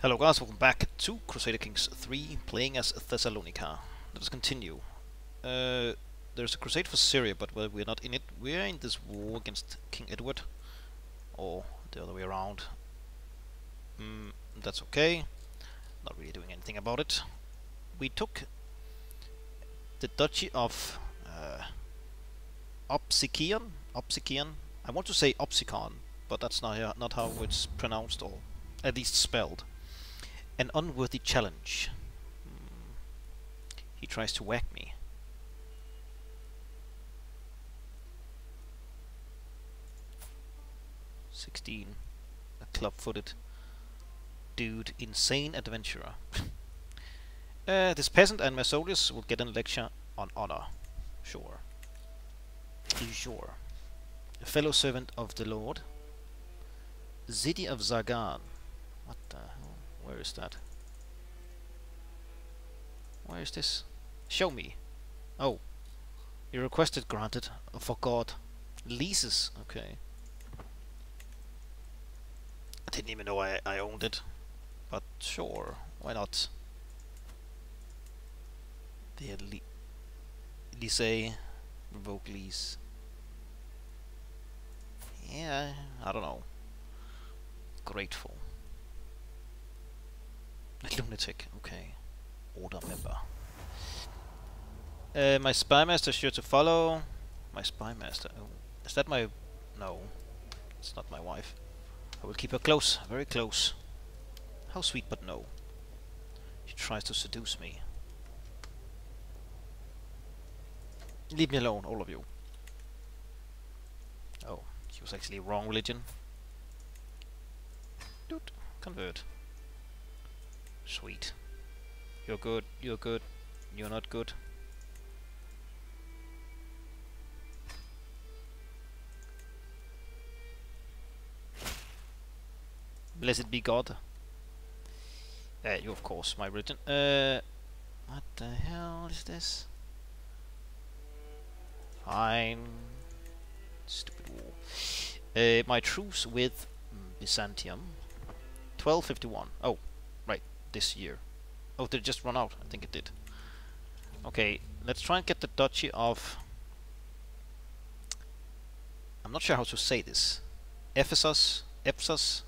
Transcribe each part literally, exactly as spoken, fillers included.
Hello guys, welcome back to Crusader Kings three, playing as Thessalonica. Let us continue. Uh, there's a crusade for Syria, but well, we're not in it. We're in this war against King Edward. Or the other way around. Mm, that's okay. Not really doing anything about it. We took the Duchy of uh, Opsikion. Opsikion. I want to say Opsikon, but that's not, uh, not how it's pronounced or at least spelled. An unworthy challenge. Hmm. He tries to whack me. Sixteen. A club-footed dude. Insane adventurer. uh, this peasant and my soldiers will get a lecture on honor. Sure. Sure. A fellow servant of the Lord. City of Zagan. What the hell? Where is that? Where is this? Show me. Oh. You requested granted. Oh, for God. Leases. Okay. I didn't even know I, I owned it. But sure. Why not? The le lease. Revoke lease. Yeah. I don't know. Grateful. Lunatic, okay. Order member. Uh, my spy master sure to follow. My spy master. Oh, is that my? No, it's not my wife. I will keep her close, very close. How sweet, but no. She tries to seduce me. Leave me alone, all of you. Oh, she was actually wrong religion. Dude, convert. Sweet. You're good, you're good, you're not good. Blessed be God. Uh, you, of course, my religion. Uh, what the hell is this? Fine. Stupid war. Uh, my truce with Byzantium. twelve fifty-one. Oh. This year. Oh, did it just run out? I think it did. Okay, let's try and get the Duchy of... I'm not sure how to say this. Ephesus? Ephesus?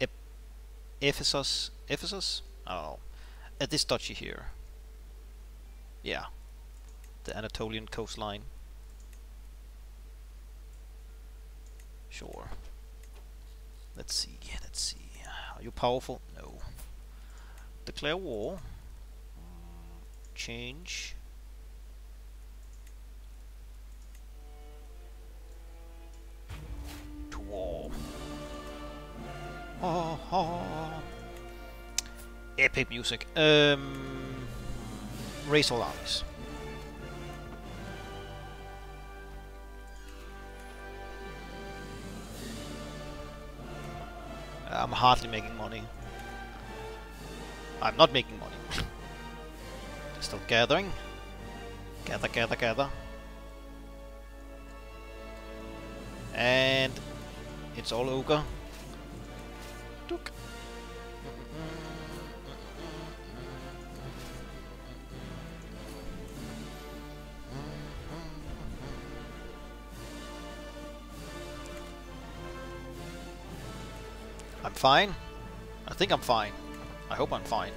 Ep Ephesus? Ephesus? I don't know. At this Duchy here. Yeah. The Anatolian coastline. Sure. Let's see. Let's see. Are you powerful? No. Declare war. Change. To war. Oh, oh. Epic music. Um, raise all armies. I'm hardly making money. I'm not making money. They're still gathering. Gather, gather, gather. And it's all ogre. I'm fine. I think I'm fine. I hope I'm fine.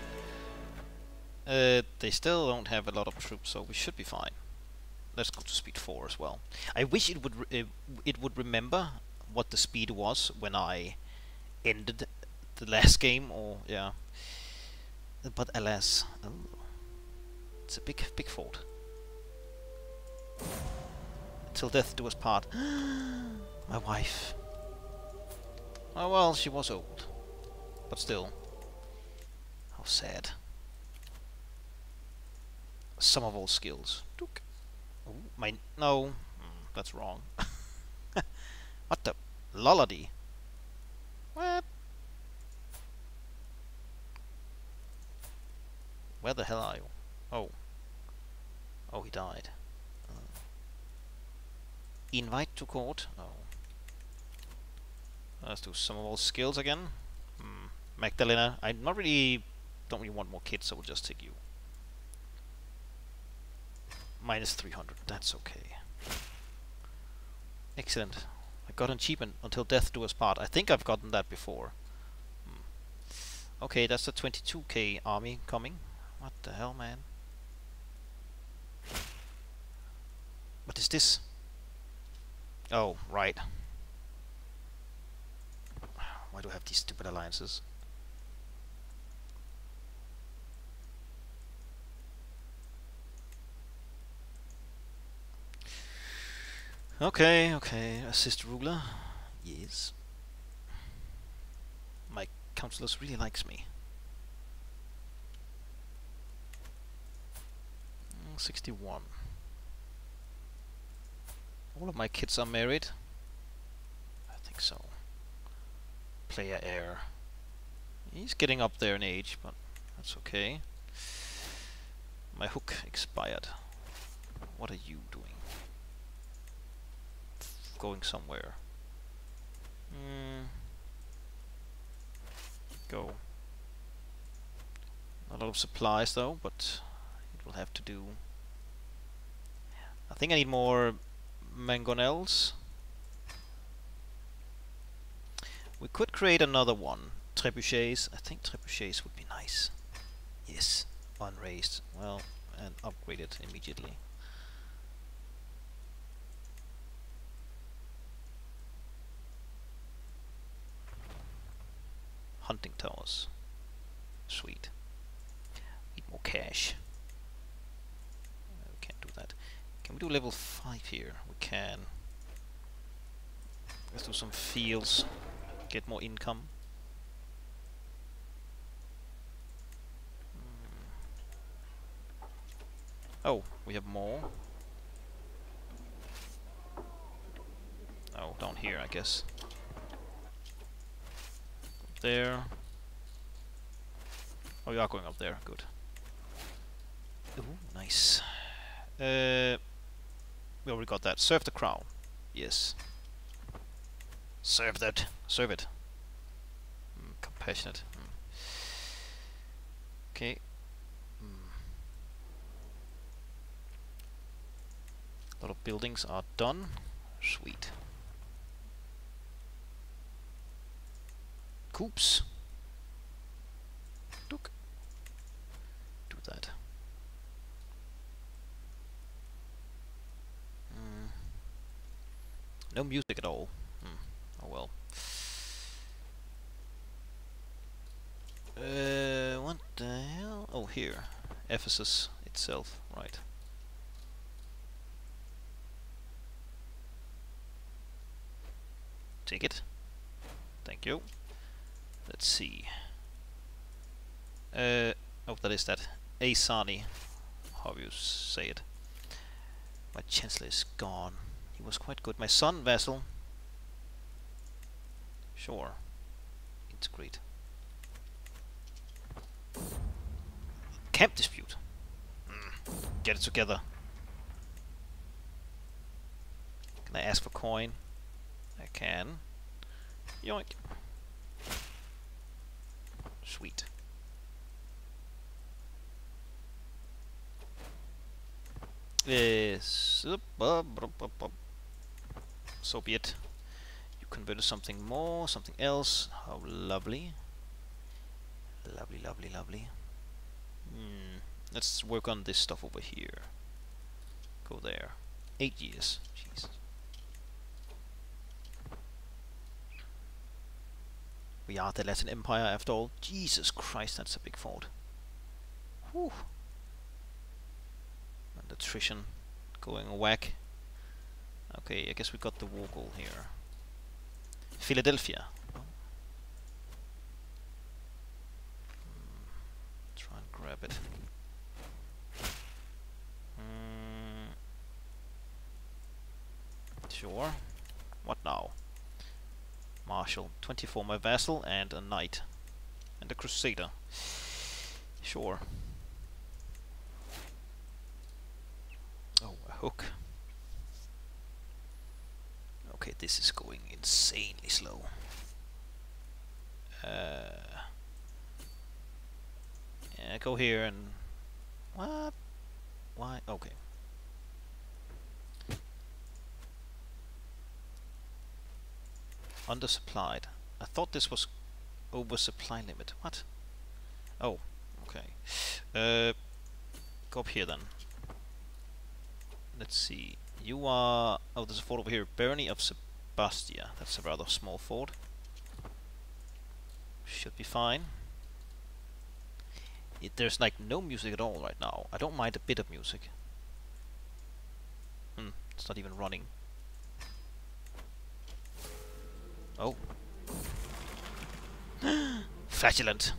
Uh, they still don't have a lot of troops, so we should be fine. Let's go to speed four as well. I wish it would re it would remember what the speed was when I ended the last game, or yeah. But alas, oh, it's a big big fault. Till death do us part. My wife. Oh well, she was old, but still. How sad. Sum of all skills. Dook. Ooh, my no, mm, that's wrong. What the lolody? What? Where the hell are you? Oh. Oh, he died. Uh. Invite to court. Oh. Let's do sum of all skills again. Hmm. Magdalena. I not really don't really want more kids, so we'll just take you. Minus three hundred, that's okay. Excellent. I got on cheap and until death do us part. I think I've gotten that before. Hmm. Okay, that's a twenty-two K army coming. What the hell, man? What is this? Oh, right. Why do I have these stupid alliances? Okay, okay, assist ruler. Yes. My counselors really likes me. sixty-one. All of my kids are married. I think so. Player heir. He's getting up there in age, but that's okay. My hook expired. What are you doing? Going somewhere. Mm. Go. A lot of supplies though, but it will have to do. I think I need more mangonels. We could create another one. Trebuchets. I think trebuchets would be nice. Yes. Unraised. Well, and upgraded immediately. Hunting towers. Sweet. Need more cash. No, we can't do that. Can we do level five here? We can. Let's do some fields. Get more income. Mm. Oh, we have more. Oh, down here, I guess. There. Oh, you are going up there. Good. Ooh, nice. Uh, we already got that. Serve the crown. Yes. Serve that. Serve it. Mm, compassionate. Okay. Mm. Mm. A lot of buildings are done. Sweet. Oops. Look. Do that. Mm. No music at all. Mm. Oh well. Uh, what the hell? Oh, here. Ephesus itself, right. Take it. Thank you. Let's see. Uh, oh, that is that. Asani. How you say it. My chancellor is gone. He was quite good. My son, vassal. Sure. It's great. Camp dispute. Mm. Get it together. Can I ask for coin? I can. Yoink. Sweet. Yes. So be it. You converted something more, something else. How lovely. Lovely, lovely, lovely. Hmm. Let's work on this stuff over here. Go there. Eight years. Jeez. We are the Latin Empire after all. Jesus Christ, that's a big fault. Whew. And attrition going whack. Okay, I guess we got the war goal here. Philadelphia. Oh. Mm. Try and grab it. Mm. Sure. What now? Marshal, twenty-four, my vassal, and a knight, and a crusader. Sure. Oh, a hook. Okay, this is going insanely slow. Uh, I go here and... What? Why? Okay. Undersupplied. I thought this was oversupply limit. What? Oh, okay. Uh, go up here then. Let's see. You are... Oh, there's a fort over here. Barony of Sebastia. That's a rather small fort. Should be fine. It, there's like no music at all right now. I don't mind a bit of music. Hmm, it's not even running. Oh. Flatulent!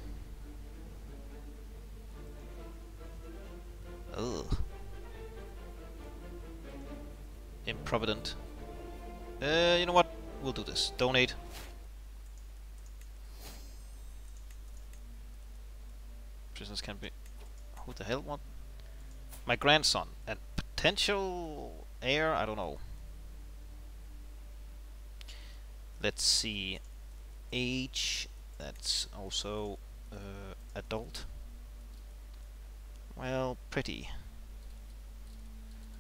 Ugh. Improvident. Uh, you know what? We'll do this. Donate. Prisoners can be... Who the hell? What? My grandson. And potential heir? I don't know. Let's see. Age. That's also uh, adult. Well, pretty.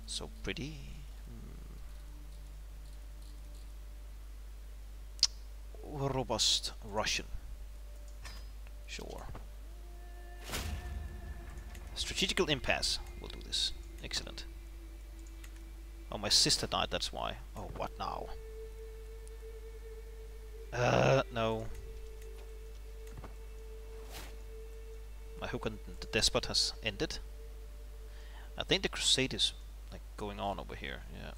So pretty. Hmm. Robust Russian. Sure. Strategical impasse. We'll do this. Excellent. Oh, my sister died, that's why. Oh, what now? Uh, no. I hope the despot has ended. I think the crusade is like going on over here. Yeah.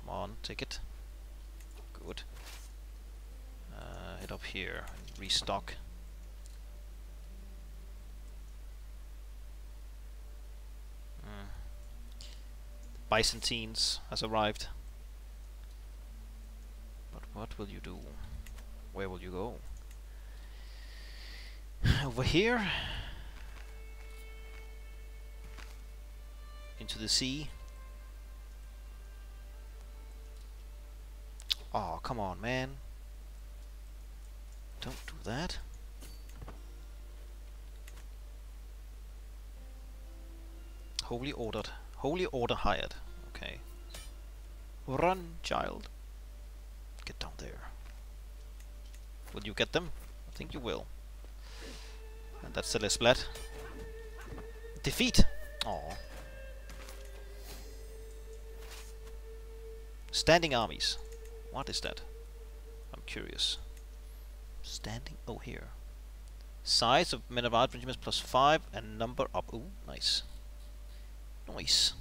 Come on, take it. Good. Uh, head up here and restock. Mm. The Byzantines has arrived. What will you do? Where will you go? Over here? Into the sea? Oh, come on, man. Don't do that. Holy ordered. Holy order hired. Okay. Run, child. Get down there. Will you get them? I think you will. And that's the Lesplat. Defeat! Aww. Standing armies. What is that? I'm curious. Standing... Oh, here. Size of men of art regiments plus five and number up. Ooh, nice. Nice.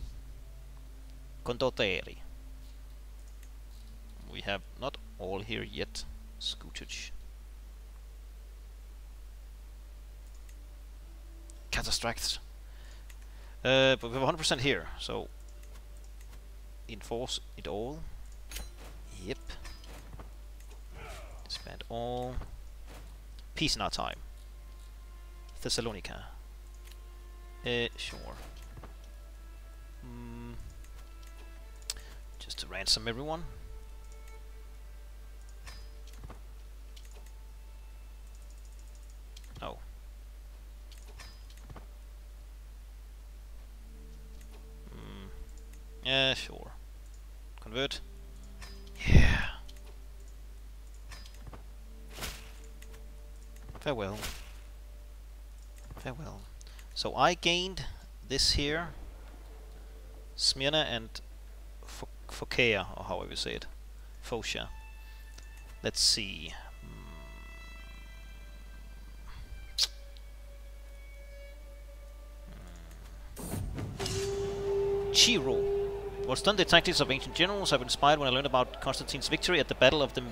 Condottieri. We have not all here yet. Scootage. Catastracts. Uh, but we have one hundred percent here, so... Enforce it all. Yep. Disband all. Peace in our time. Thessalonica. Uh, sure. Mm. Just to ransom everyone. Yeah, sure. Convert. Yeah. Farewell. Farewell. So I gained this here. Smyrna and Phokaia, or however you say it. Phocaia. Let's see. Mm. Chi Rho. What's done, the tactics of ancient generals I've inspired when I learned about Constantine's victory at the Battle of the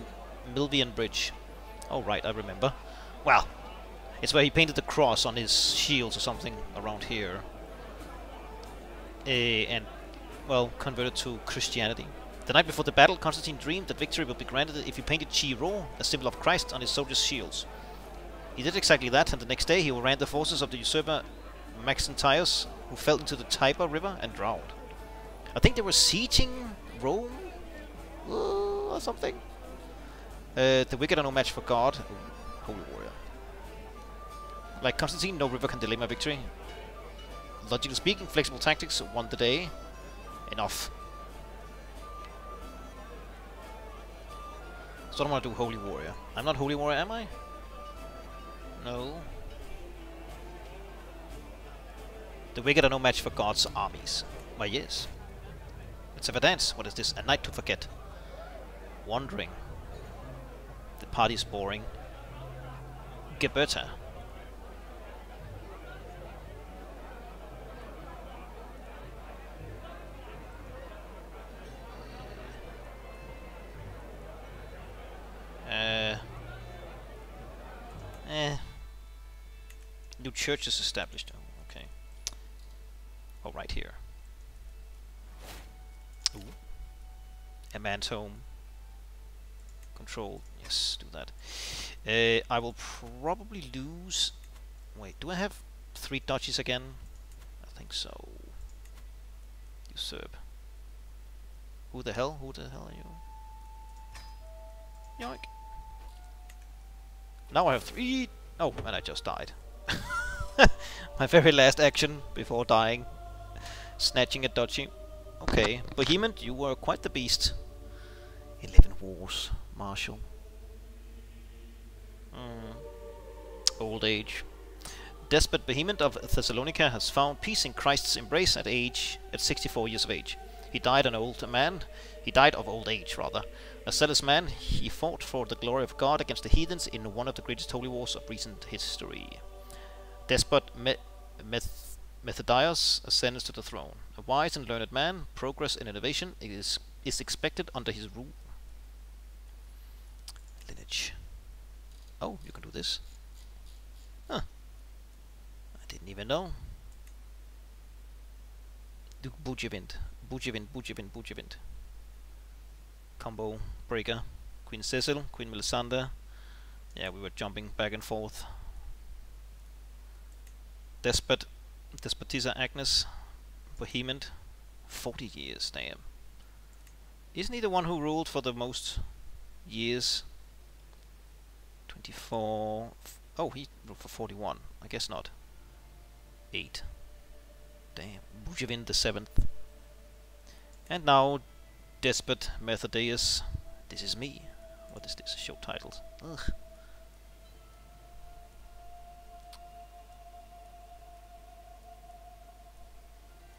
Milvian Bridge. Oh, right, I remember. Well, it's where he painted the cross on his shields or something around here. Uh, and, well, converted to Christianity. The night before the battle, Constantine dreamed that victory would be granted if he painted Chi Rho, a symbol of Christ, on his soldiers' shields. He did exactly that, and the next day he ran the forces of the usurper Maxentius, who fell into the Tiber River and drowned. I think they were sieging Rome uh, or something. Uh, the wicked are no match for God. Holy warrior. Like Constantine, no river can delay my victory. Logically speaking, flexible tactics won the day. Enough. So I don't want to do Holy Warrior. I'm not Holy Warrior, am I? No. The wicked are no match for God's armies. Why, yes. Let's have a dance. What is this? A night to forget. Wandering. The party's boring. Geberta. Uh, eh. New church is established. Oh, okay. Oh, right here. Ooh. A man's home. Control. Yes, do that. Uh, I will probably lose. Wait, do I have three duchies again? I think so. Usurp. Who the hell? Who the hell are you? Yoink. Now I have three. Oh, and I just died. My very last action before dying. Snatching a duchy. Okay, Bohemond, you were quite the beast. Eleven wars, Marshal. Mm. Old age. Despot Bohemond of Thessalonica has found peace in Christ's embrace at age, at sixty-four years of age. He died an old man. He died of old age, rather. A zealous man, he fought for the glory of God against the heathens in one of the greatest holy wars of recent history. Despot Me Meth Methodius ascends to the throne. A wise and learned man, progress and innovation is is expected under his rule. Lineage. Oh, you can do this. Huh. I didn't even know. Do Bujevint. Bujevint, Bujevint, Bujevint. Combo breaker. Queen Cecil, Queen Melisander. Yeah, we were jumping back and forth. Despot, Despotisa Agnes, Bohemond. Forty years, damn. Isn't he the one who ruled for the most years? Twenty-four. Oh, he ruled for forty-one. I guess not. Eight. Damn. Bujevint the seventh. And now, Despot Methodius. This is me. What is this? Show titles. Ugh.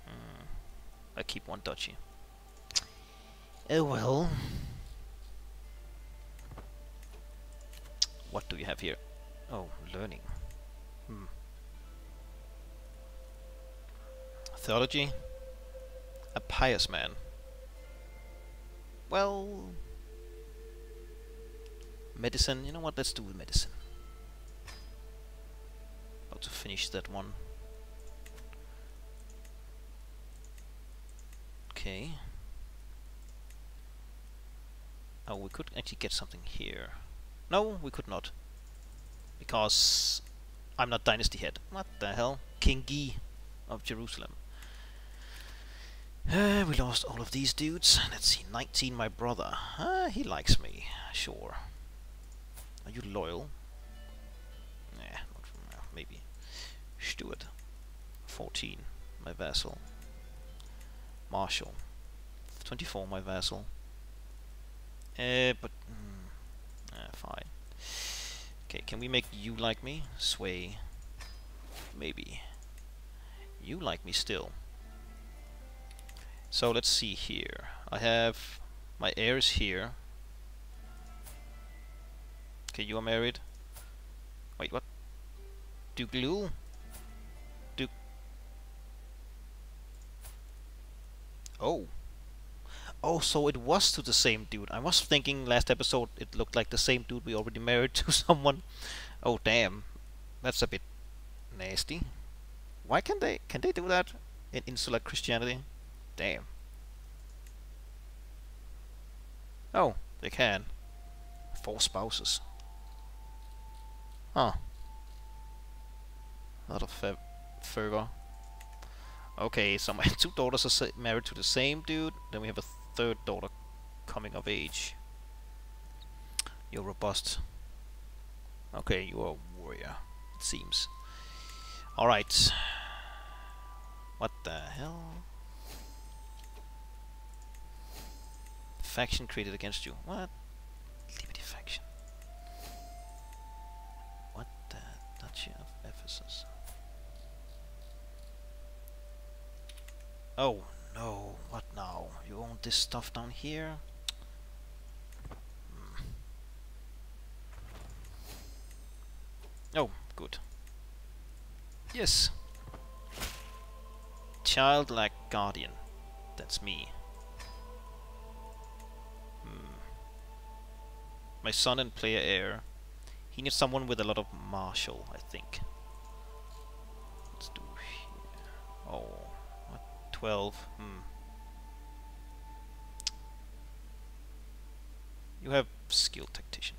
Mm. I keep one duchy. Oh well. What do you have here? Oh, learning. Hmm. Theology. A pious man. Well, medicine, you know what, let's do with medicine. About to finish that one. Okay. Oh, we could actually get something here. No, we could not. Because I'm not dynasty head. What the hell? King Guy of Jerusalem. Uh, we lost all of these dudes. Let's see, nineteen, my brother. Uh, he likes me, sure. Are you loyal? Nah, not from now, maybe. Stuart, fourteen, my vassal. Marshal, twenty-four, my vassal. Uh, but, mm, uh, fine. Okay, can we make you like me? Sway, maybe. You like me still. So let's see here. I have my heirs here. Okay, you are married. Wait, what? Duke Lou? Duke. Oh. Oh, so it was to the same dude. I was thinking last episode it looked like the same dude we already married to someone. Oh, damn. That's a bit nasty. Why can they can they do that in Insular Christianity? Damn. Oh, they can. Four spouses. Huh. A lot of fervor. Okay, so my two daughters are married to the same dude. Then we have a third daughter coming of age. You're robust. Okay, you are a warrior, it seems. Alright. What the hell? Faction created against you. What? Liberty faction. What the Duchy of Ephesus? Oh no, what now? You own this stuff down here? Mm. Oh, good. Yes. Childlike guardian. That's me. Hmm. My son and player heir. He needs someone with a lot of martial, I think. Let's do here. Oh, what? twelve. Hmm. You have skilled tactician.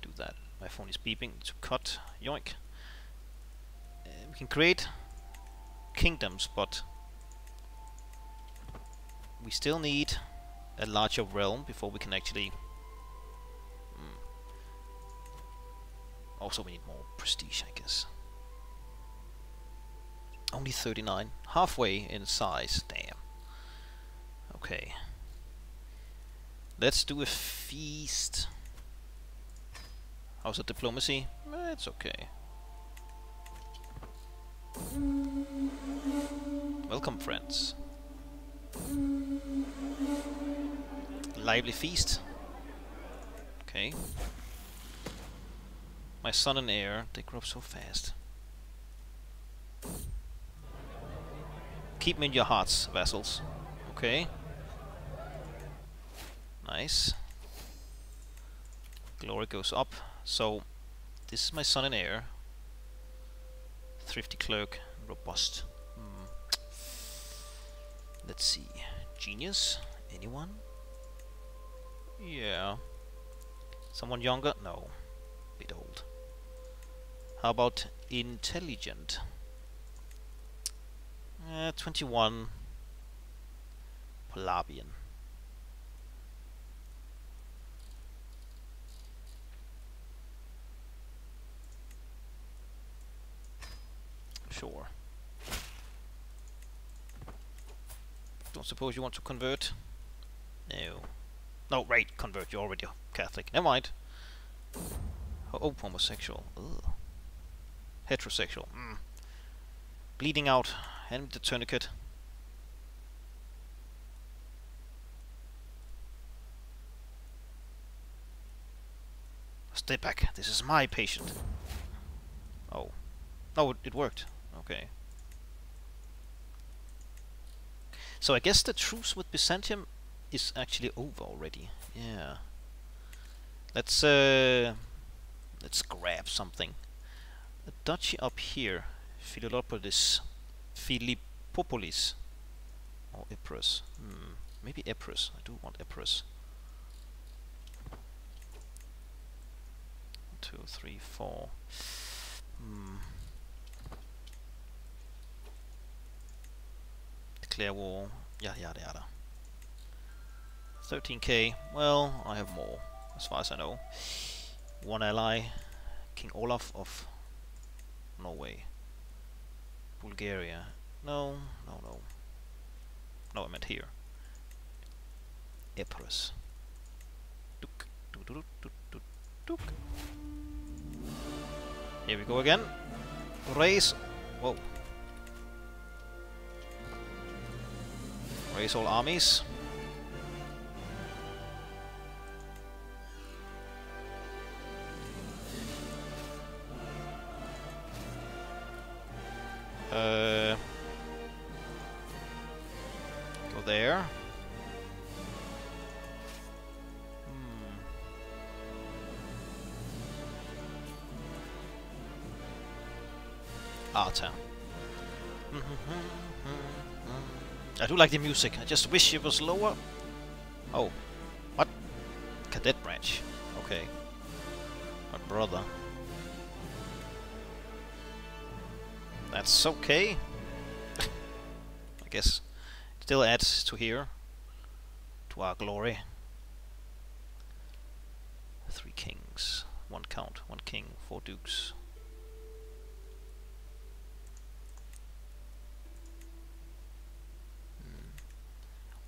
Do that. My phone is beeping. It's cut. Yoink. We can create kingdoms, but we still need a larger realm before we can actually... Mm. Also, we need more prestige, I guess. Only thirty-nine. Halfway in size. Damn. Okay. Let's do a feast. How's the diplomacy? Eh, it's okay. Welcome, friends. Lively feast. Okay. My son and heir, they grow up so fast. Keep me in your hearts, vassals. Okay. Nice. Glory goes up. So, this is my son and heir. Thrifty clerk, robust. Mm. Let's see. Genius? Anyone? Yeah. Someone younger? No. Bit old. How about intelligent? Uh, twenty-one. Palabian. Sure. Don't suppose you want to convert? No. No, right, convert. You're already Catholic. Never mind. Oh, homosexual. Ugh. Heterosexual. Mm. Bleeding out. Hand me the tourniquet. Stay back. This is my patient. Oh. No, it, it worked. Okay. So I guess the truce with Byzantium is actually over already. Yeah. Let's uh let's grab something. The duchy up here, Philippopolis. Philippopolis. Or Epirus. Hmm. Maybe Epirus. I do want Epirus. One, two, three, four. Hmm. Clear war, yada yada yada. thirteen K, well, I have more, as far as I know. One ally, King Olaf of Norway. Bulgaria. No, no, no. No, I meant here. Epirus. Duke, duke, duke, duke, duke. Here we go again. Raise. Whoa. Raise all armies. Uh, go there. Hmm. Arta. I do like the music, I just wish it was lower. Oh. What? Cadet branch. Okay. My brother. That's okay. I guess. Still adds to here. To our glory. Three kings. One count. One king. Four dukes.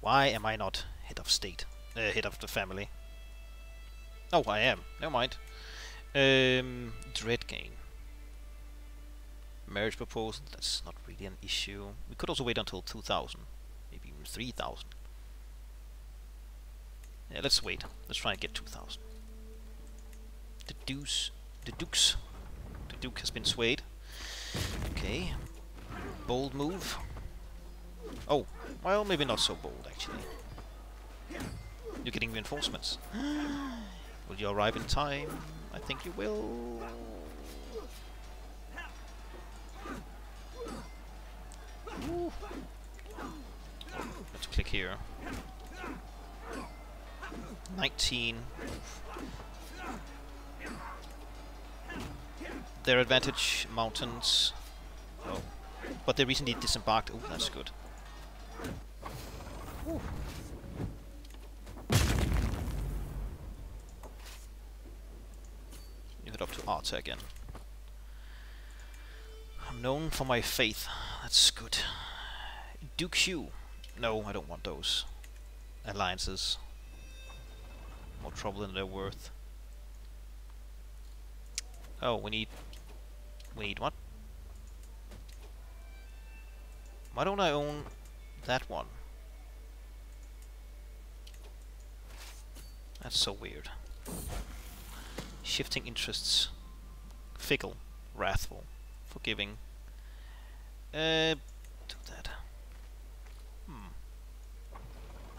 Why am I not head of state? Uh, head of the family. Oh, I am. Never mind. Um, Dreadgain. Marriage proposal. That's not really an issue. We could also wait until two thousand. Maybe even three thousand. Yeah, let's wait. Let's try and get two thousand. The deuce. The dukes. The duke has been swayed. Okay. Bold move. Oh, well, maybe not so bold, actually. You're getting reinforcements. Will you arrive in time? I think you will. Ooh. Let's click here. nineteen. Their advantage, mountains. Oh. But they recently disembarked. Oh, that's good. Ooh. You head up to Arta again. I'm known for my faith. That's good. Duke Hugh. No, I don't want those alliances. More trouble than they're worth. Oh, we need. We need what? Why don't I own that one? That's so weird. Shifting interests. Fickle. Wrathful. Forgiving. Uh, do that. Hmm.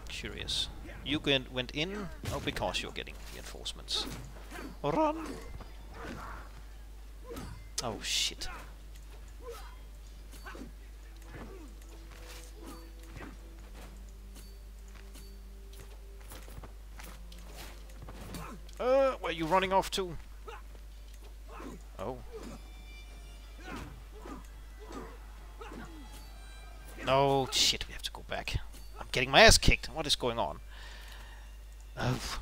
Curious. You went in? Oh, because you're getting reinforcements. Run! Oh, shit. Uh, where are you running off to? Oh. No, shit, we have to go back. I'm getting my ass kicked. What is going on? Oh.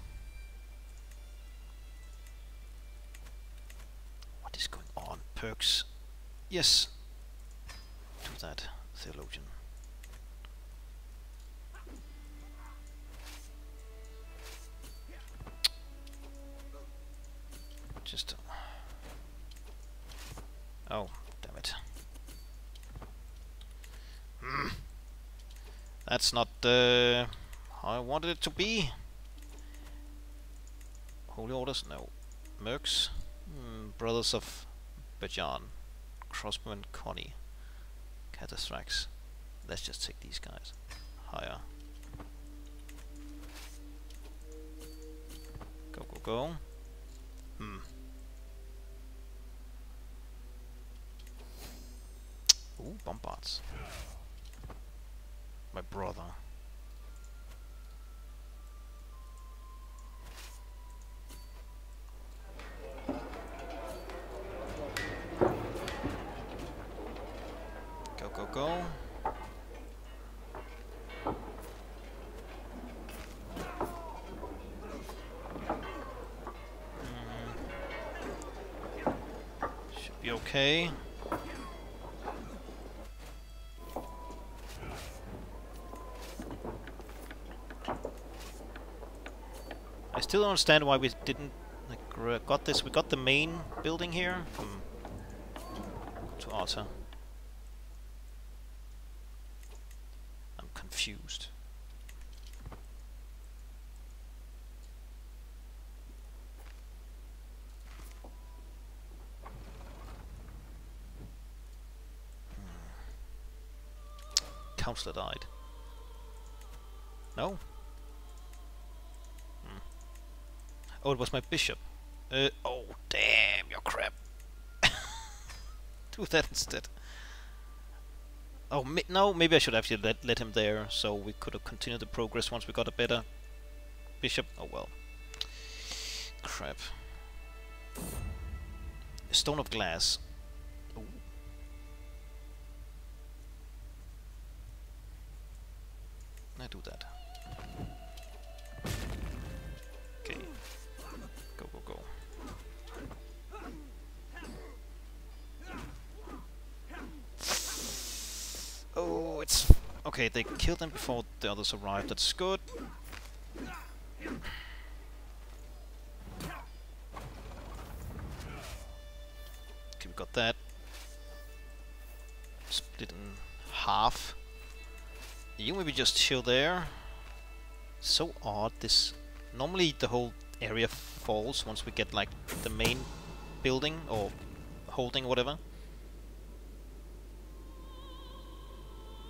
What is going on? Perks. Yes. Do that, theologian. Just... Oh, damn it. Mm. That's not uh, how I wanted it to be. Holy orders? No. Mercs? Mm, brothers of Bajan. Crossman Connie. Catastrax. Let's just take these guys. Higher. Go, go, go. Hmm. Ooh, bombards. My brother. Go, go, go. Mm. Should be okay. I still don't understand why we didn't like, got this. We got the main building here. Hmm. To Arta. I'm confused. Hmm. Counselor died. No. Oh, it was my bishop. Uh, oh, damn, you're crap. Do that instead. Oh, mi no, maybe I should actually let, let him there, so we could have continued the progress once we got a better bishop. Oh, well. Crap. A stone of glass. Ooh. I do that. Okay, they killed them before the others arrived, that's good. Okay, we got that. Split in half. You maybe just chill there. So odd, this... Normally the whole area falls once we get like the main building or holding or whatever.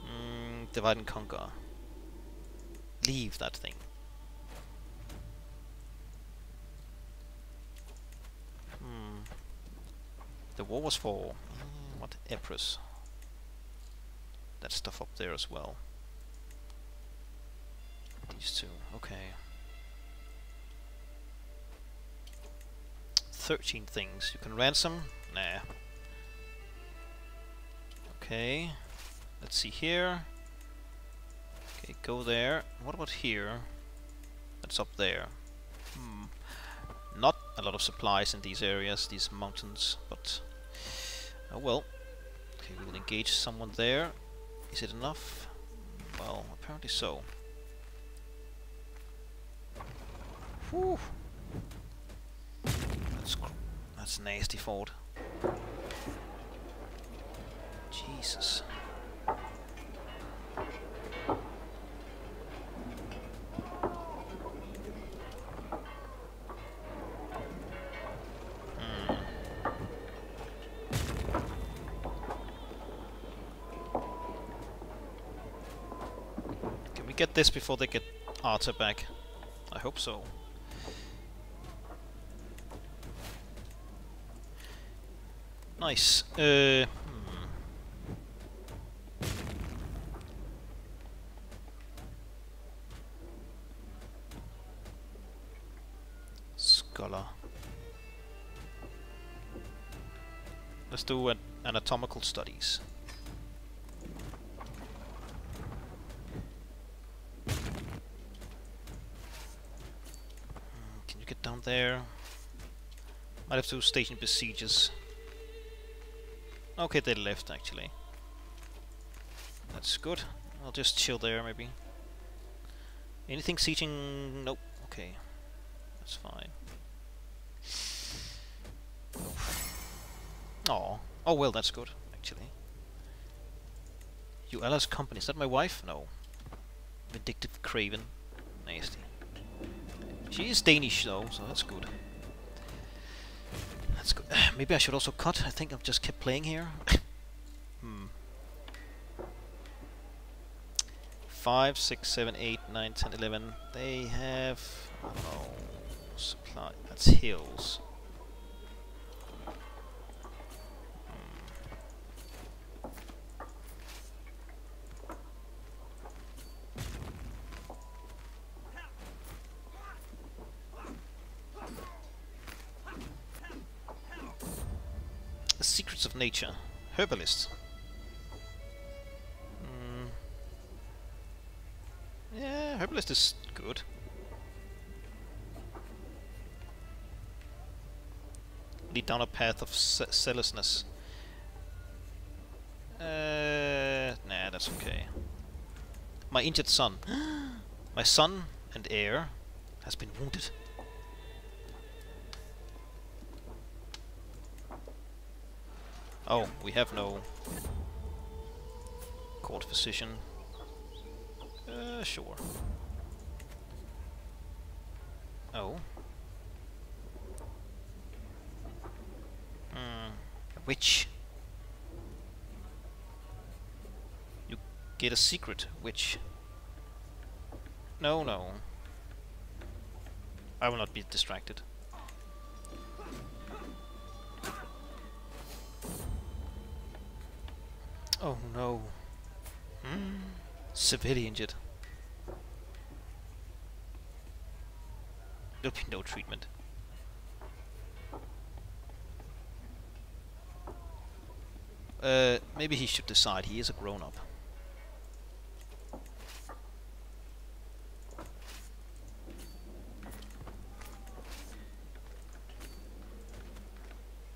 Mm, divide and conquer. Leave that thing. Hmm. The war was for... Mm, what? Epirus. That stuff up there as well. These two. Okay. thirteen things. You can ransom? Nah. Okay. Let's see here. Okay, go there. What about here? That's up there. Hmm. Not a lot of supplies in these areas, these mountains, but... Oh well. Okay, we'll engage someone there. Is it enough? Well, apparently so. Whew. That's, that's nasty, Ford. Jesus. Get this before they get Arta back. I hope so. Nice. Uh, hmm. Scholar. Let's do an anatomical studies. There. Might have to station besiegers. Okay, they left actually. That's good. I'll just chill there maybe. Anything sieging? Nope. Okay. That's fine. Oh. Oh well, that's good actually. You Ella's company. Is that my wife? No. Vindictive craven. Nasty. She is Danish though, so that's good. That's good. Maybe I should also cut. I think I've just kept playing here. hmm. Five, six, seven, eight, nine, ten, eleven. They have oh supply. That's hills. Secrets of Nature. Herbalist. Mm. Yeah, herbalist is good. Lead down a path of ce zealousness. Uh, nah, that's okay. My injured son. My son and heir has been wounded. Oh, we have no court physician. Uh, sure. Oh. Hmm. Witch. You get a secret, witch. No, no. I will not be distracted. Oh no. Mm. Severely injured. There'll be no treatment. Uh, maybe he should decide. He is a grown-up.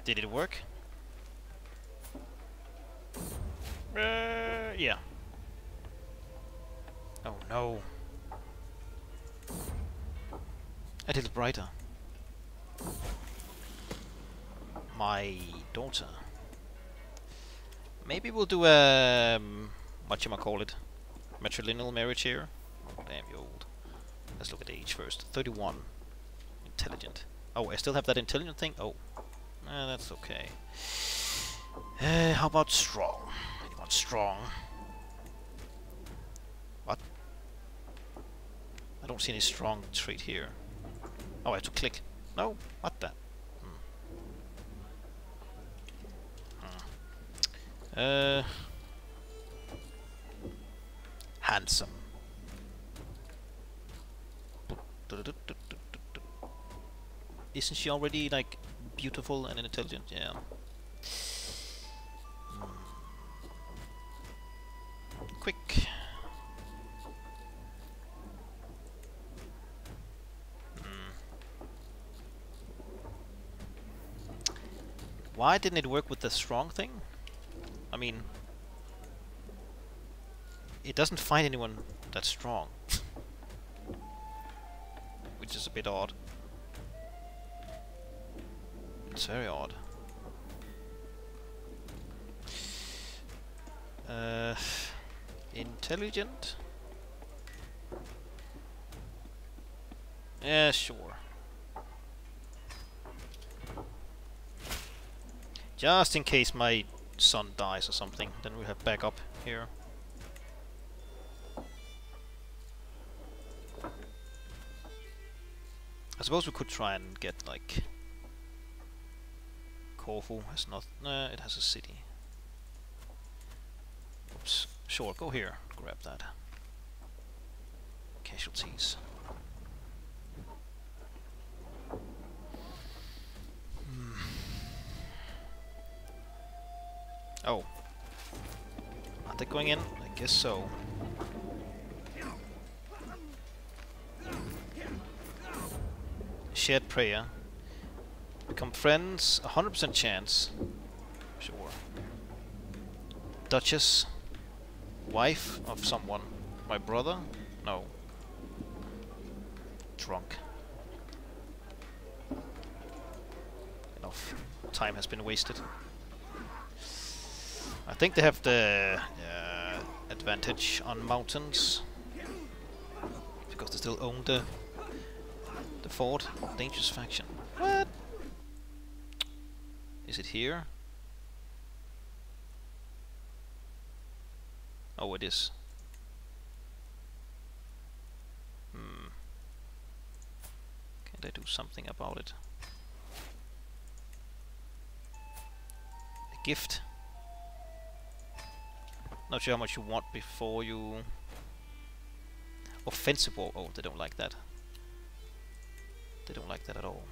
Did it work? Uh, yeah. Oh no. A little brighter. My daughter. Maybe we'll do a um, whatchamacallit, matrilineal marriage here. Oh, damn you old. Let's look at age first. thirty-one. Intelligent. Oh, I still have that intelligent thing? Oh. Uh, that's okay. Uh, how about strong? How about strong? What? I don't see any strong trait here. Oh, I have to click. No? What the? Hmm. Hmm. Uh, handsome. Isn't she already, like, beautiful and intelligent? Yeah. Mm. Quick. Mm. Why didn't it work with the strong thing? I mean, it doesn't find anyone that's strong. Which is a bit odd. It's very odd. Uh, intelligent? Yeah, sure. Just in case my son dies or something, then we have backup here. I suppose we could try and get, like... Corfu has not... Uh, it has a city. Oops. Sure, go here. Grab that. Casualties. Hmm. Oh. Are they going in? I guess so. Shared prayer. Become friends, one hundred percent chance. Sure. Duchess. Wife of someone. My brother? No. Drunk. Enough. Time has been wasted. I think they have the uh, advantage on mountains. Because they still own the, the fort. Dangerous faction. What? Is it here? Oh, it is. Hmm. Can't I do something about it? A gift. Not sure how much you want before you... Offensive war. Oh, they don't like that. They don't like that at all.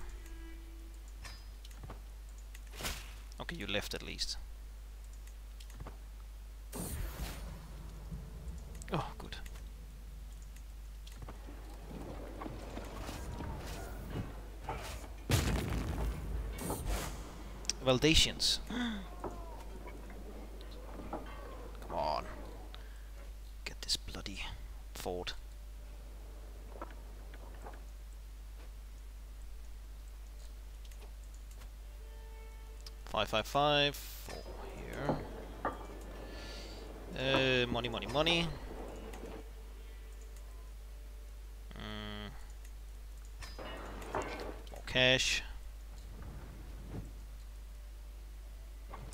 Okay, you left at least. Oh, good. Valdacians. Come on. Get this bloody fort. five five five, four here. Uh, money, money, money. Mm. More cash.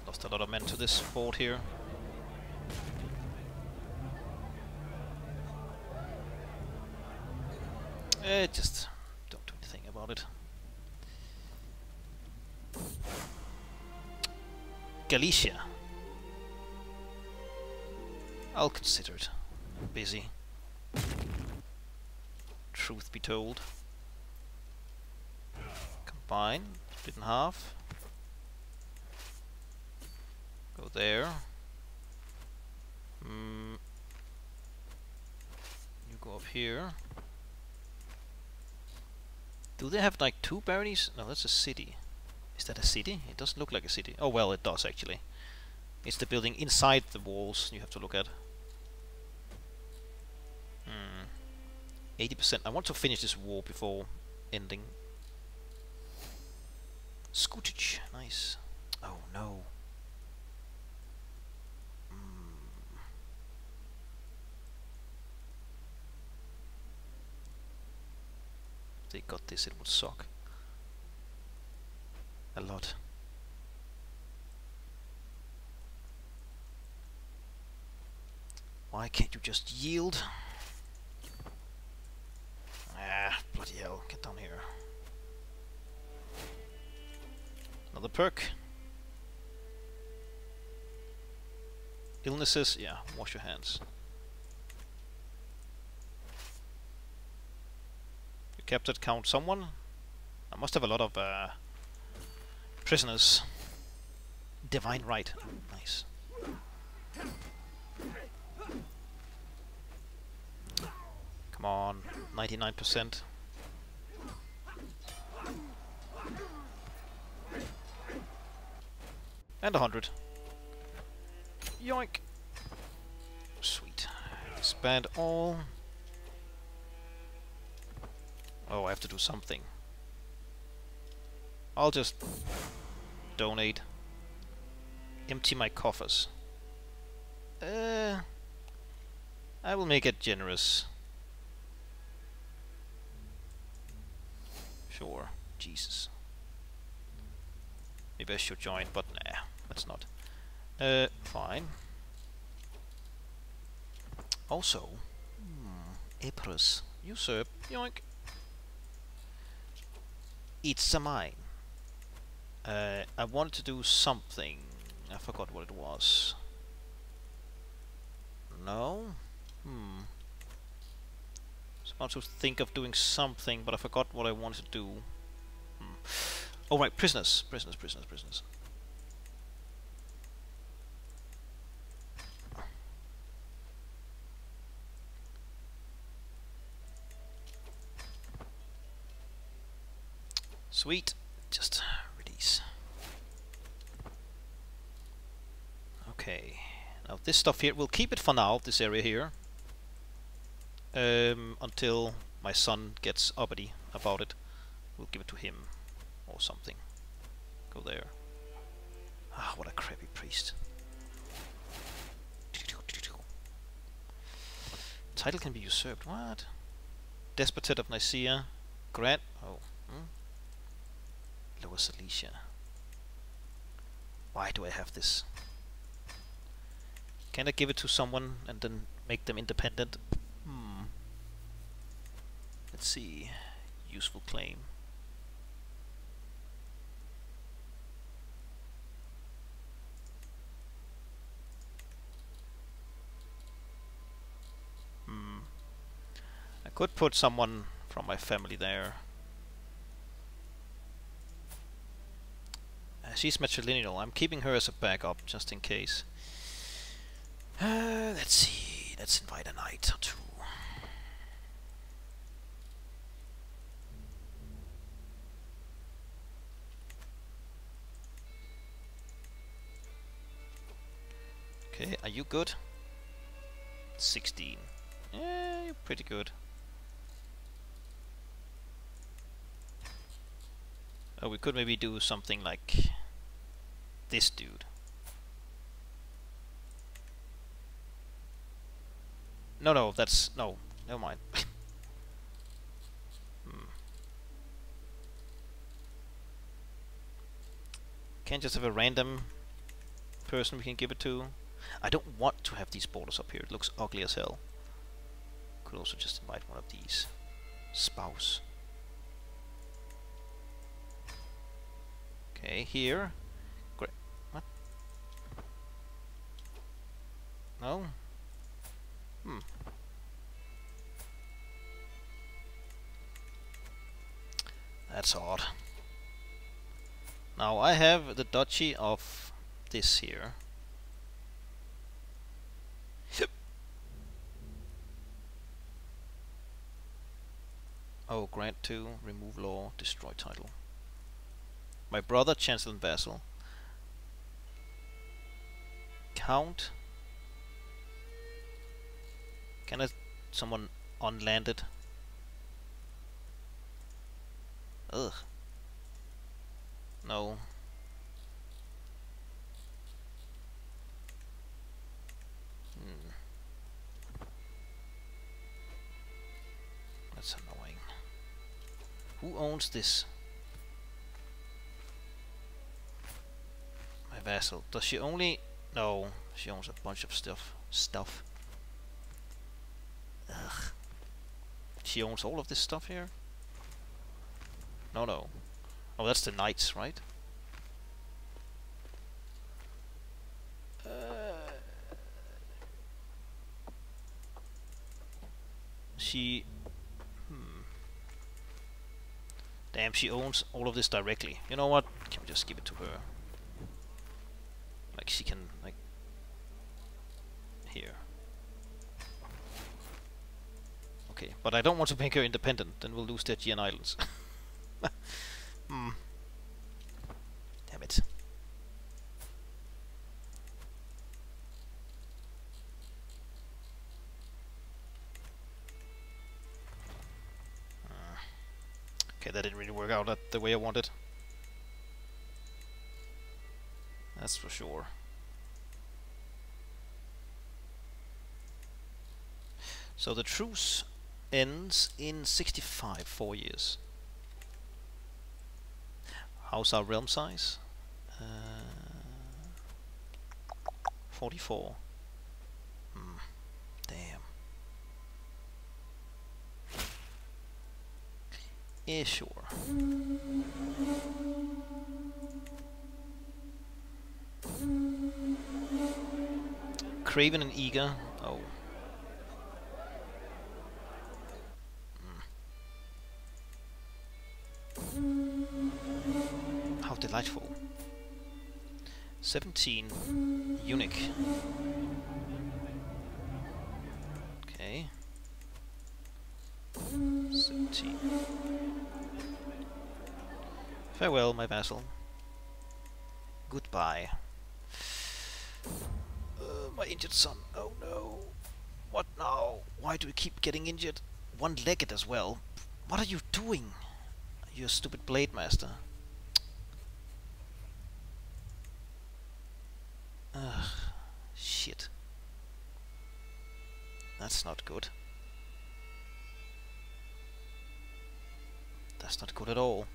Lost a lot of men to this fort here. Uh, just don't do anything about it. Galicia. I'll consider it. Busy. Truth be told. Combine. Split in half. Go there. Mm. You go up here. Do they have like two baronies? No, that's a city. Is that a city? It doesn't look like a city. Oh well, it does actually. It's the building inside the walls you have to look at. Hmm. eighty percent. I want to finish this war before ending. Scootage. Nice. Oh no. Mm. If they got this, it would suck. A lot. Why can't you just yield? Ah, bloody hell, get down here. Another perk. Illnesses, yeah, wash your hands. You captured count someone? I must have a lot of uh, prisoners. Divine right, nice. On ninety-nine percent. And one hundred. Yoink! Sweet. Expand all. Oh, I have to do something. I'll just donate. Empty my coffers. Uh, I will make it generous. Sure, Jesus. Maybe I should join, but nah, let's not. Uh, fine. Also, hmm, Epirus, usurp, yoink. It's a mine. Uh, I wanted to do something. I forgot what it was. No? Hmm. I was about to think of doing something, but I forgot what I wanted to do. Hmm. Oh right, prisoners, prisoners, prisoners, prisoners. Sweet, just release. Okay, now this stuff here, we'll keep it for now, this area here. Um, until my son gets uppity about it. We'll give it to him. Or something. Go there. Ah, what a crappy priest. Title can be usurped. What? Despotate of Nicaea. Grant. Oh. Hmm? Lower Cilicia. Why do I have this? Can I give it to someone and then make them independent? Let's see. Useful claim. Hmm. I could put someone from my family there. Uh, she's matrilineal. I'm keeping her as a backup just in case. Uh, let's see. Let's invite a knight or two. Okay, are you good? sixteen. Yeah, you're pretty good. Oh, we could maybe do something like this dude. No, no, that's... no, never mind. hmm. Can't just have a random person we can give it to. I don't want to have these borders up here, it looks ugly as hell. Could also just invite one of these. Spouse. Okay, here. Great. What? No? Hmm. That's odd. Now I have the duchy of this here. Oh, grant two, remove law, destroy title. My brother, chancellor and vassal. Count. Can I someone unlanded. Ugh. No. Hmm. That's annoying. Who owns this? My vassal. Does she only... No, she owns a bunch of stuff. Stuff. Ugh. She owns all of this stuff here? No, no. Oh, that's the knights, right? Uh, she... Hmm. Damn, she owns all of this directly. You know what? Can we just give it to her? Like, she can, like... Here. Okay, but I don't want to make her independent, then we'll lose the Aegean Islands. Hmm. Damn it. Uh, okay, that didn't really work out that the way I wanted. That's for sure. So the truce ends in sixty-five, four years. How's our realm size? Uh, forty-four. Hmm. Damn. Yeah, sure. Craven and eager. Oh. Delightful. Seventeen. Eunuch. Okay. Seventeen. Farewell, my vassal. Goodbye. Uh, my injured son. Oh no. What now? Why do we keep getting injured? One-legged as well. What are you doing? You stupid blade master. Ugh, shit. That's not good. That's not good at all.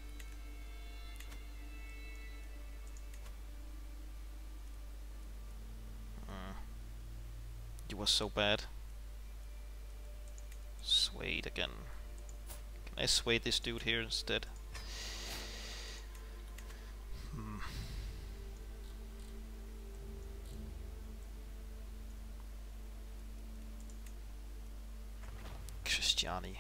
Mm. You were so bad. Swayed again. Can I sway this dude here instead? Hmm. Johnny.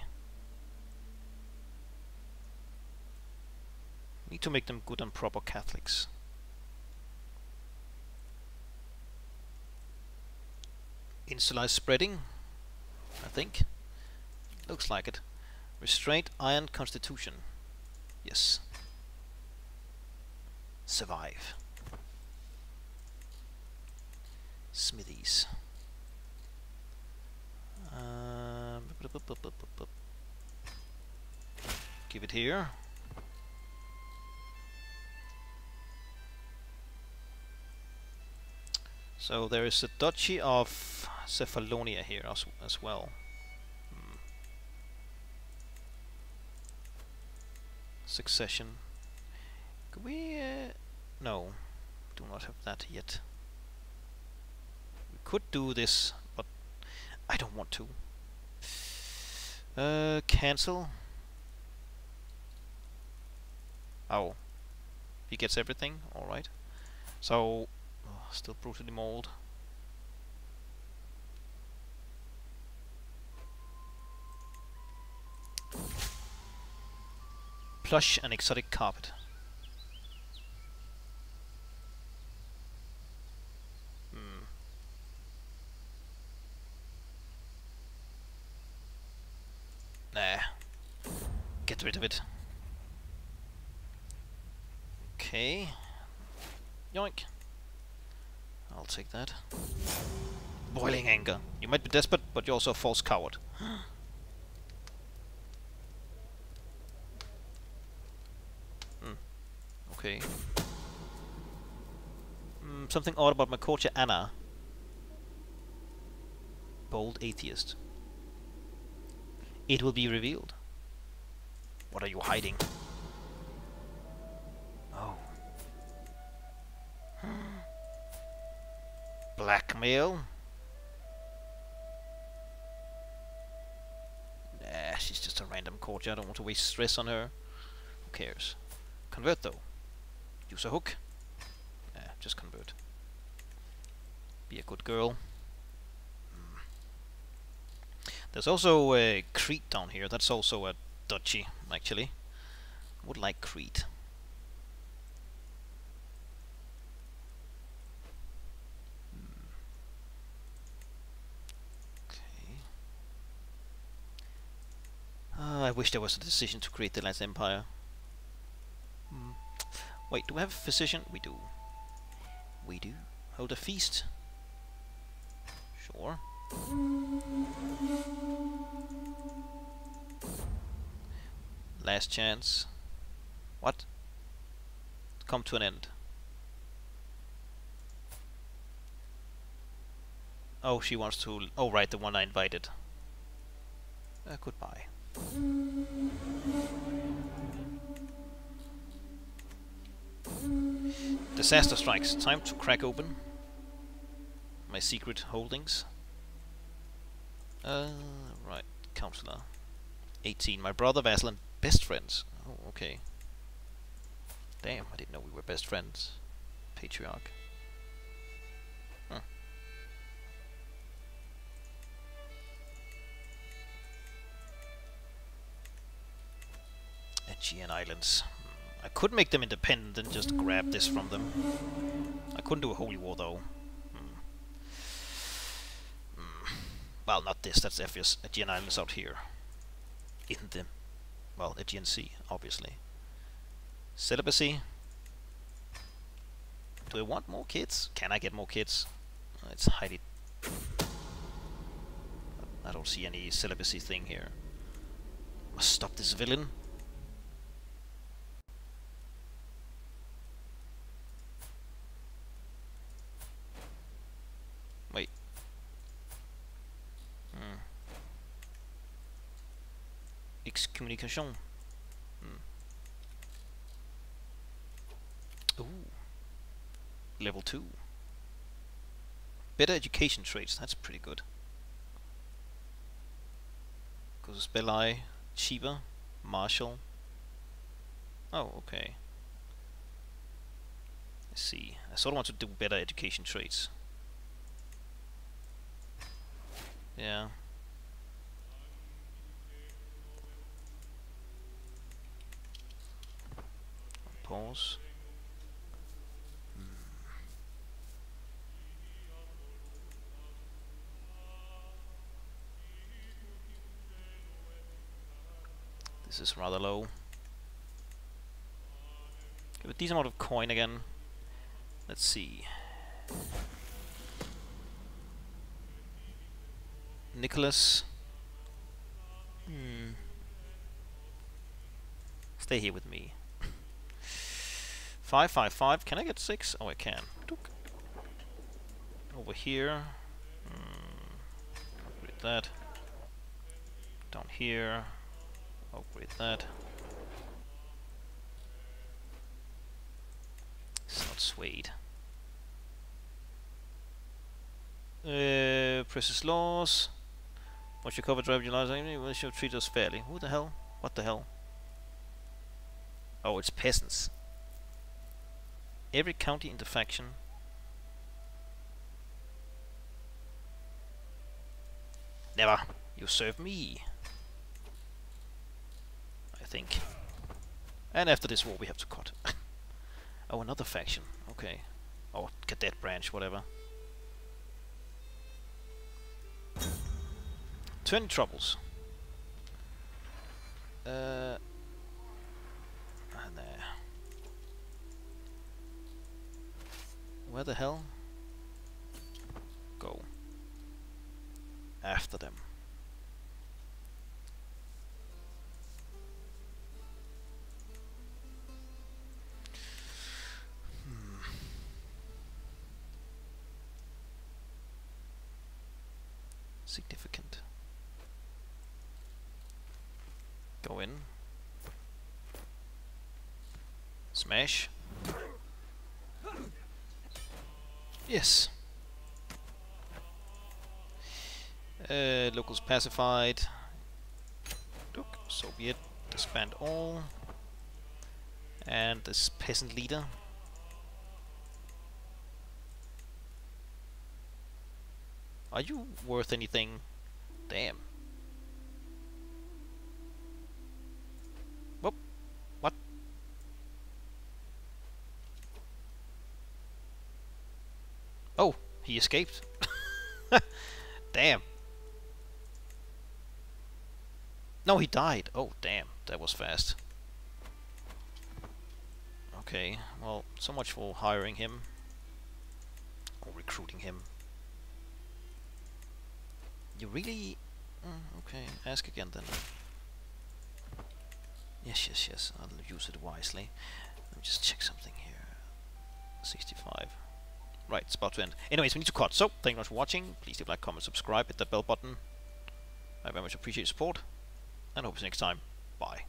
Need to make them good and proper Catholics. Insular spreading, I think. Looks like it. Restraint, iron constitution. Yes. Survive. Smithies. Um, give it here. So there is the Duchy of Cephalonia here as, as well. Hmm. Succession. Could we? Uh, no, do not have that yet. We could do this, but I don't want to. Uh, cancel. Oh. He gets everything? Alright. So, oh, still brutally mauled. Plush and exotic carpet. Rid of it. Okay. Yoink. I'll take that. Boiling anger. You might be desperate, but you're also a false coward. hmm. Okay. Mm, something odd about my courtier Anna. Bold atheist. It will be revealed. What are you hiding? Oh. Blackmail? Nah, she's just a random courtier. I don't want to waste stress on her. Who cares? Convert though. Use a hook. Nah, just convert. Be a good girl. Mm. There's also uh, Crete down here. That's also a duchy, actually. Would like Crete. I wish there was a decision to create the Latin Empire. Hmm. Wait, do we have a physician? We do. We do. Hold a feast. Sure. Last chance. What? Come to an end. Oh, she wants to... Oh, right, the one I invited. Uh, goodbye. Disaster strikes. Time to crack open my secret holdings. Uh, right, counselor. eighteen. My brother, vassal, and best friends. Oh, okay. Damn, I didn't know we were best friends. Patriarch. Huh. Aegean Islands. I could make them independent and just grab this from them. I couldn't do a holy war though. Mm. Mm. Well, not this, that's Ephesus. Aegean Islands out here. In the... well, Aegean Sea, obviously. Celibacy. Do I want more kids? Can I get more kids? It's highly... I don't see any celibacy thing here. Must stop this villain. Excommunication. Hmm. Ooh. Level two. Better education traits. That's pretty good. Goes Bel Eye, Chiba, Marshall. Oh, okay. Let's see. I sort of want to do better education traits. Yeah. Pause. Hmm. This is rather low. Give a decent amount of coin again. Let's see. Nicholas. Hmm. Stay here with me. Five, five, five. Can I get six? Oh, I can. Over here. Mm. Upgrade that. Down here. Upgrade that. It's not swayed. Uh, precious laws. Once you cover drive your lives, you should treat us fairly. Who the hell? What the hell? Oh, it's peasants. Every county in the faction. Never. You serve me. I think. And after this war we have to cut. Oh, another faction. Okay. Or cadet branch, whatever. Turn troubles. Uh... Where the hell? Go. after them. Significant. Go in. Smash. Yes. Uh, locals pacified. Look, Soviet disband all. And this peasant leader. Are you worth anything? Damn. Whoop. What? Oh, he escaped. Damn. No, he died. Oh, damn. That was fast. Okay, well, so much for hiring him. Or recruiting him. You really... Mm, okay, ask again then. Yes, yes, yes, I'll use it wisely. Let me just check something here. sixty-five. Right, it's about to end. Anyways, we need to cut, so thank you much for watching. Please leave a like, comment, subscribe, hit that bell button. I very much appreciate your support, and hope you see you next time. Bye.